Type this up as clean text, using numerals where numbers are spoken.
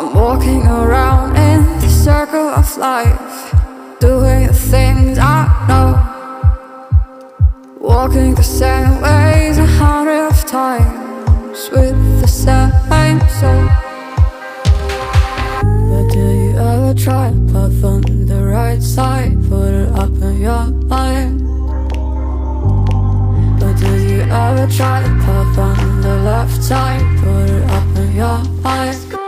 I'm walking around in the circle of life, doing the things I know, walking the same ways 100 times with the same soul. But do you ever try path on the right side, put it up in your mind? But do you ever try path on the left side, put it up in your mind?